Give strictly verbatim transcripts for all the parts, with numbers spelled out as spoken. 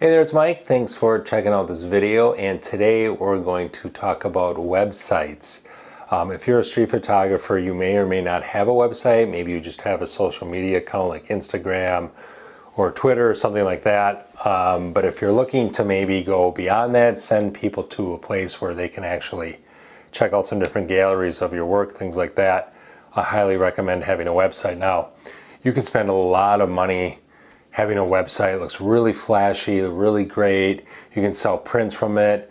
Hey there, it's Mike. Thanks for checking out this video, and today we're going to talk about websites. Um, if you're a street photographer, you may or may not have a website. Maybe you just have a social media account like Instagram or Twitter or something like that. Um, but if you're looking to maybe go beyond that, send people to a place where they can actually check out some different galleries of your work, things like that, I highly recommend having a website. Now, you can spend a lot of money having a website. It looks really flashy, really great. You can sell prints from it.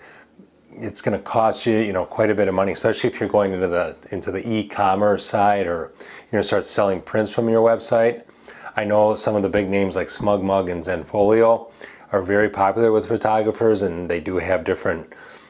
It's gonna cost you, you know, quite a bit of money, especially if you're going into the into the e-commerce side, or you're gonna start selling prints from your website. I know some of the big names like SmugMug and Zenfolio are very popular with photographers, and they do have different,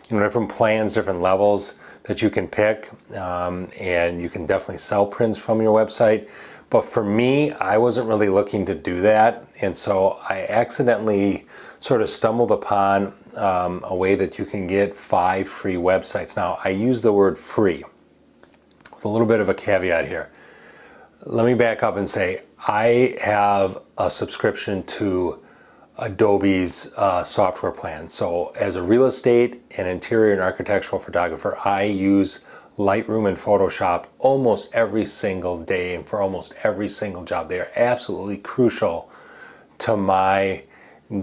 you know, different plans, different levels that you can pick, um, and you can definitely sell prints from your website. But for me, I wasn't really looking to do that, and so I accidentally sort of stumbled upon um, a way that you can get five free websites. Now, I use the word free with a little bit of a caveat here. Let me back up and say I have a subscription to Adobe's uh, software plan. So as a real estate and interior and architectural photographer, I use Lightroom and Photoshop almost every single day and for almost every single job. They are absolutely crucial to my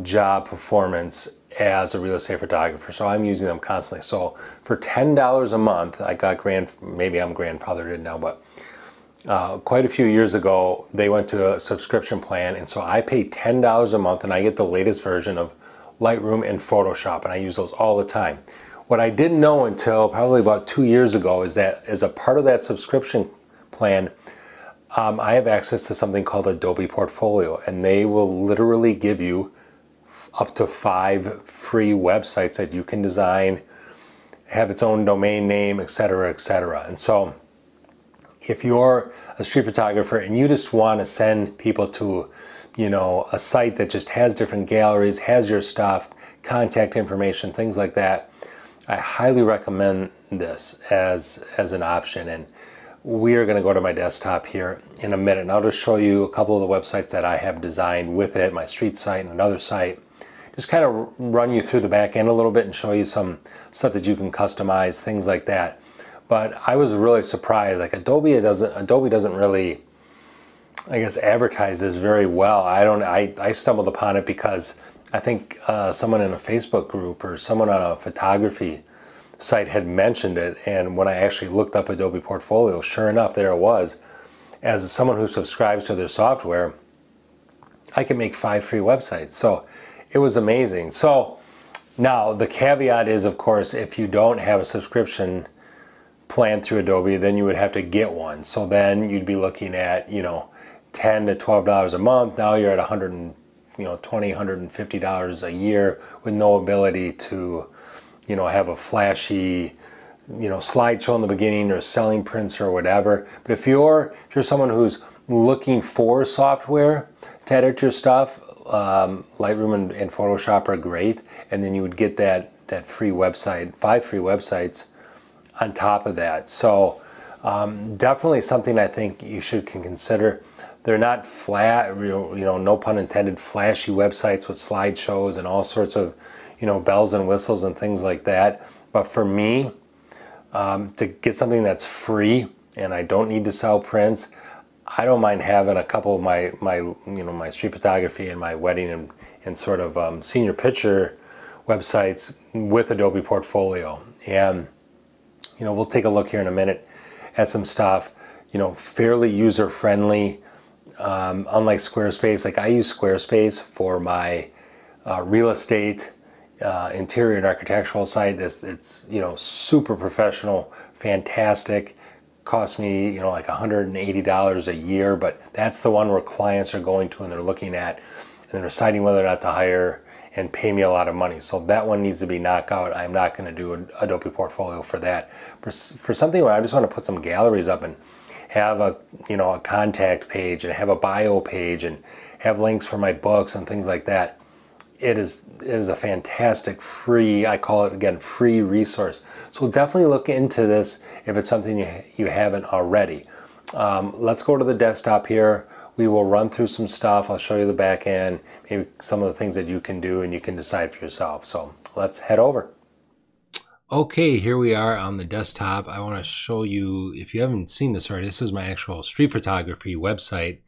job performance as a real estate photographer. So I'm using them constantly. So for ten dollars a month, I got grand, maybe I'm grandfathered in now, but Uh, quite a few years ago, they went to a subscription plan, and so I pay ten dollars a month and I get the latest version of Lightroom and Photoshop, and I use those all the time. What I didn't know until probably about two years ago is that as a part of that subscription plan, um, I have access to something called Adobe Portfolio, and they will literally give you up to five free websites that you can design, have its own domain name, et cetera, et cetera. And so if you're a street photographer and you just want to send people to, you know, a site that just has different galleries, has your stuff, contact information, things like that, I highly recommend this as as an option. And we are going to go to my desktop here in a minute, and I'll just show you a couple of the websites that I have designed with it, my street site and another site. Just kind of run you through the back end a little bit and show you some stuff that you can customize, things like that. But I was really surprised. Like Adobe doesn't, Adobe doesn't really, I guess, advertise this very well. I don't. I, I stumbled upon it because I think uh, someone in a Facebook group or someone on a photography site had mentioned it. And when I actually looked up Adobe Portfolio, sure enough, there it was. As someone who subscribes to their software, I can make five free websites. So it was amazing. So now the caveat is, of course, if you don't have a subscription plan through Adobe, then you would have to get one. So then you'd be looking at, you know, ten to twelve dollars a month. Now you're at one hundred, you know, twenty, one hundred fifty dollars a year with no ability to, you know, have a flashy, you know, slideshow in the beginning or selling prints or whatever. But if you're if you're someone who's looking for software to edit your stuff, um, Lightroom and, and Photoshop are great. And then you would get that that free website, five free websites on top of that. So um, definitely something I think you should can consider. They're not flat, you know, no pun intended, flashy websites with slideshows and all sorts of, you know, bells and whistles and things like that. But for me, um, to get something that's free and I don't need to sell prints, I don't mind having a couple of my, my you know, my street photography and my wedding and, and sort of um, senior picture websites with Adobe Portfolio. And you know, we'll take a look here in a minute at some stuff, you know, fairly user-friendly, um, unlike Squarespace. Like I use Squarespace for my uh, real estate, uh, interior and architectural site. It's, it's, you know, super professional, fantastic, cost me, you know, like one hundred eighty dollars a year, but that's the one where clients are going to and they're looking at and they're deciding whether or not to hire and pay me a lot of money. So that one needs to be knocked out. I'm not going to do an Adobe Portfolio for that. For, for something where I just want to put some galleries up and have a, you know, a contact page and have a bio page and have links for my books and things like that, it is, it is a fantastic free, I call it again, free resource. So definitely look into this if it's something you, you haven't already. Um, let's go to the desktop here. We will run through some stuff. I'll show you the back end, maybe some of the things that you can do, and you can decide for yourself. So let's head over. Okay, here we are on the desktop. I want to show you, if you haven't seen this already, this is my actual street photography website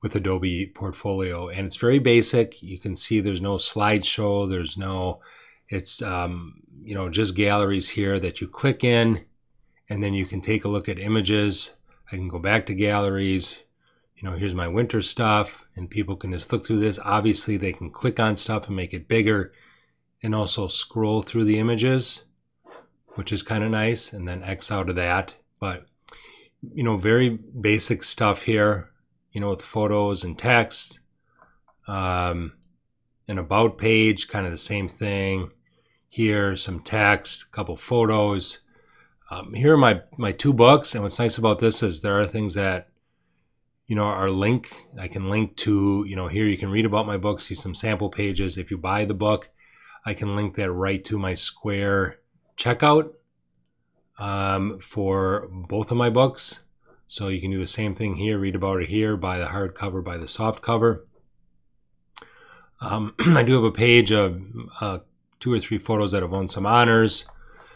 with Adobe Portfolio, and it's very basic. You can see there's no slideshow, there's no, it's um, you know, just galleries here that you click in, and then you can take a look at images. I can go back to galleries. You know, here's my winter stuff, and people can just look through this. Obviously, they can click on stuff and make it bigger, and also scroll through the images, which is kind of nice, and then X out of that. But, you know, very basic stuff here, you know, with photos and text, um, an about page, kind of the same thing. Here, some text, a couple photos. Um, here are my, my two books, and what's nice about this is there are things that, you know, are linked. I can link to, you know, here you can read about my book, see some sample pages. If you buy the book, I can link that right to my Square checkout um, for both of my books. So you can do the same thing here, read about it here, buy the hardcover, buy the soft cover. Um, I do have a page of uh, two or three photos that have won some honors.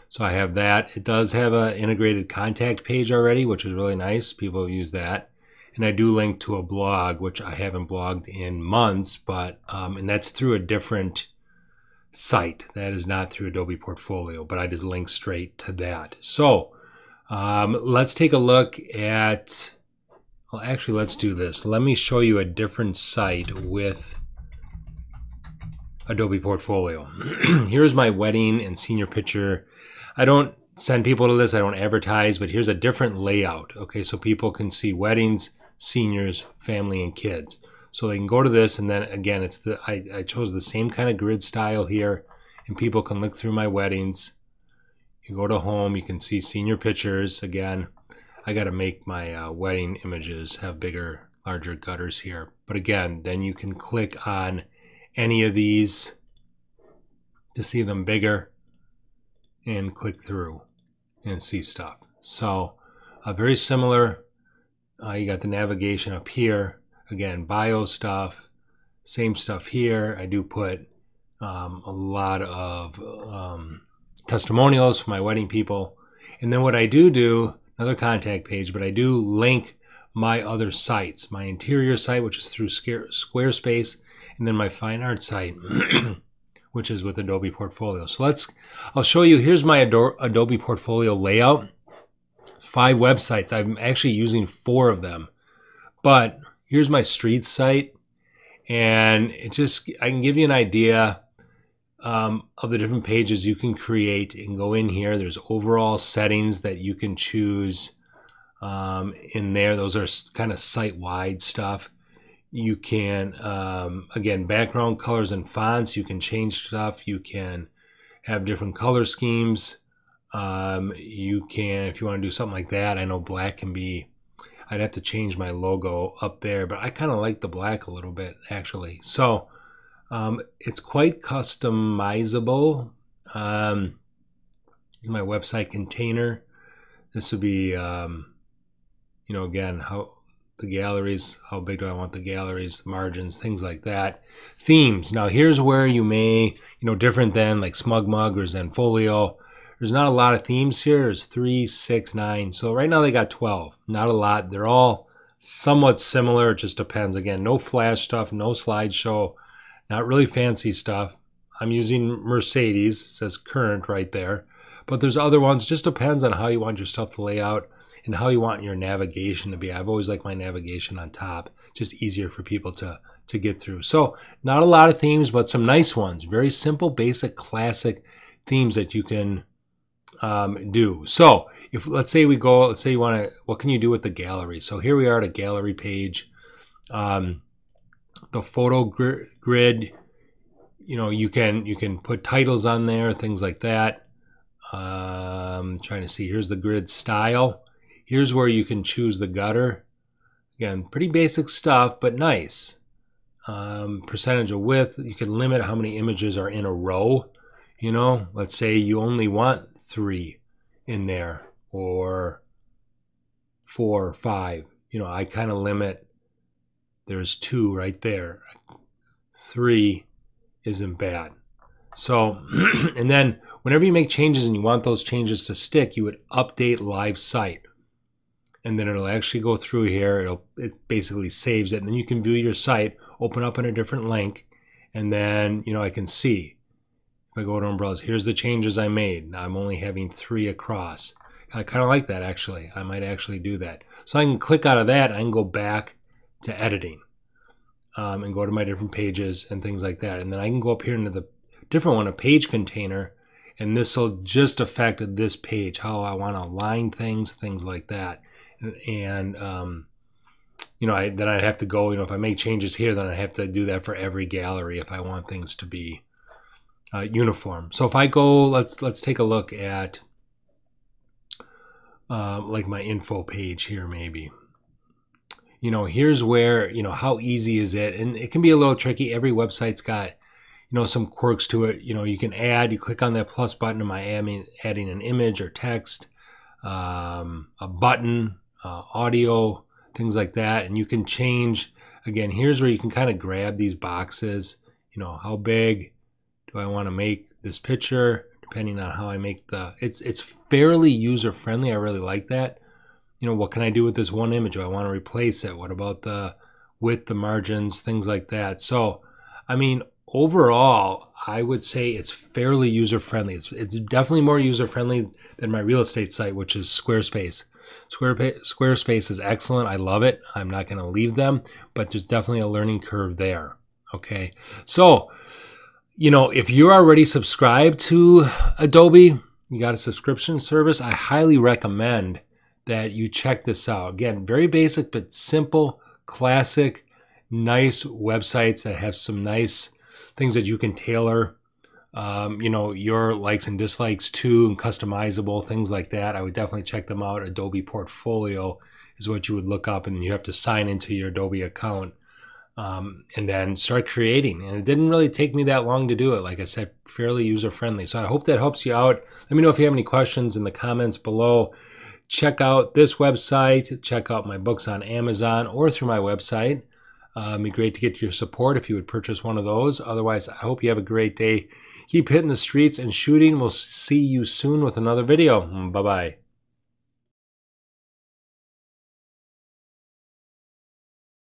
So I have that. It does have an integrated contact page already, which is really nice. People use that. And I do link to a blog, which I haven't blogged in months, but, um, and that's through a different site. That is not through Adobe Portfolio, but I just link straight to that. So, Um, let's take a look at, well, actually, let's do this. Let me show you a different site with Adobe Portfolio. Here's my wedding and senior picture. I don't send people to this. I don't advertise, but here's a different layout. Okay, so people can see weddings, seniors, family, and kids. So they can go to this, and then again, it's the I, I chose the same kind of grid style here, and people can look through my weddings. You go to home, you can see senior pictures. Again, I got to make my uh, wedding images have bigger, larger gutters here. But again, then you can click on any of these to see them bigger and click through and see stuff. So uh, very similar. Uh, you got the navigation up here. Again, bio stuff, same stuff here. I do put um, a lot of... Um, testimonials for my wedding people. And then what I do do, another contact page, but I do link my other sites, my interior site, which is through Squarespace, and then my fine art site, which is with Adobe Portfolio. So let's, I'll show you, here's my Adobe Portfolio layout, five websites. I'm actually using four of them, but here's my street site. And it just, I can give you an idea Um, of the different pages you can create and go in here. There's overall settings that you can choose um, in there. Those are kind of site-wide stuff. You can, um, again, background colors and fonts. You can change stuff. You can have different color schemes. Um, you can, if you want to do something like that, I know black can be, I'd have to change my logo up there, but I kind of like the black a little bit, actually. So, Um, it's quite customizable. Um, my website container. This would be, um, you know, again, how the galleries, how big do I want the galleries, the margins, things like that. Themes. Now, here's where you may, you know, different than like SmugMug or Zenfolio. There's not a lot of themes here. There's three, six, nine. So right now they got twelve. Not a lot. They're all somewhat similar. It just depends. Again, no flash stuff, no slideshow. Not really fancy stuff. I'm using Mercedes, it says current right there. But there's other ones, just depends on how you want your stuff to lay out and how you want your navigation to be. I've always liked my navigation on top, just easier for people to, to get through. So not a lot of themes, but some nice ones. Very simple, basic, classic themes that you can um, do. So if let's say we go, let's say you wanna, what can you do with the gallery? So here we are at a gallery page. Um, The photo grid, you know, you can you can put titles on there, things like that. Um, trying to see, here's the grid style. Here's where you can choose the gutter. Again, pretty basic stuff, but nice. Um, percentage of width, you can limit how many images are in a row. You know, let's say you only want three in there, or four or five. You know, I kind of limit There's two right there. Three isn't bad. So, and then whenever you make changes and you want those changes to stick, you would update live site. And then it'll actually go through here. It'll, it basically saves it. And then you can view your site, open up in a different link. And then, you know, I can see. If I go to umbrellas, here's the changes I made. Now I'm only having three across. I kind of like that, actually. I might actually do that. So I can click out of that. I can go back to editing um, and go to my different pages and things like that. And then I can go up here into the different one, a page container. And this will just affect this page, how I want to align things, things like that. And, and um, you know, I, then I'd have to go, you know, if I make changes here, then I'd have to do that for every gallery if I want things to be uh, uniform. So if I go, let's, let's take a look at Uh, like my info page here, maybe. You know, here's where, you know, how easy is it? And it can be a little tricky. Every website's got, you know, some quirks to it. You know, you can add, you click on that plus button to my admin, adding an image or text, um, a button, uh, audio, things like that. And you can change, again, here's where you can kind of grab these boxes. You know, how big do I want to make this picture? Depending on how I make the, it's it's fairly user friendly. I really like that. You know, what can I do with this one image? Do I want to replace it? What about the width, the margins, things like that? So, I mean, overall, I would say it's fairly user friendly. It's it's definitely more user friendly than my real estate site, which is Squarespace. Squarespace, Squarespace is excellent. I love it. I'm not going to leave them, but there's definitely a learning curve there. Okay, so. You know, if you're already subscribed to Adobe, you got a subscription service, I highly recommend that you check this out. Again, very basic, but simple, classic, nice websites that have some nice things that you can tailor, um, you know, your likes and dislikes to, and customizable, things like that. I would definitely check them out. Adobe Portfolio is what you would look up, and then you have to sign into your Adobe account. Um, and then start creating. And it didn't really take me that long to do it. Like I said, fairly user-friendly. So I hope that helps you out. Let me know if you have any questions in the comments below. Check out this website. Check out my books on Amazon or through my website. Uh, it'd be great to get your support if you would purchase one of those. Otherwise, I hope you have a great day. Keep hitting the streets and shooting. We'll see you soon with another video. Bye-bye.